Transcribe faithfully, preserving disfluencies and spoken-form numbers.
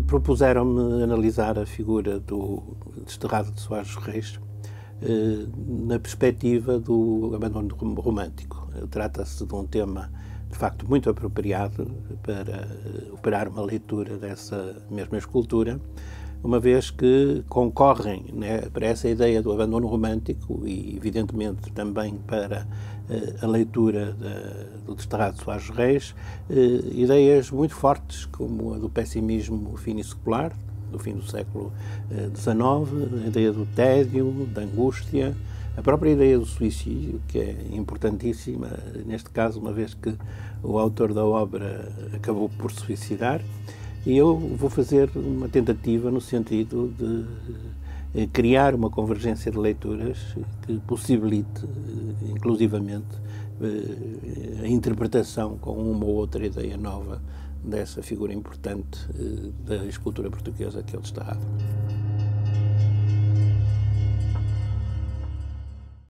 propuseram-me analisar a figura do Desterrado de Soares Reis eh, na perspectiva do abandono romântico. Trata-se de um tema, de facto, muito apropriado para operar uma leitura dessa mesma escultura, uma vez que concorrem, né, para essa ideia do abandono romântico e, evidentemente, também para eh, a leitura da, do Desterrado de Soares Reis, eh, ideias muito fortes, como a do pessimismo finiscolar, do fim do século dezenove, eh, a ideia do tédio, da angústia, a própria ideia do suicídio, que é importantíssima, neste caso, uma vez que o autor da obra acabou por se suicidar. E eu vou fazer uma tentativa no sentido de criar uma convergência de leituras que possibilite, inclusivamente, a interpretação com uma ou outra ideia nova dessa figura importante da escultura portuguesa que é o Desterrado.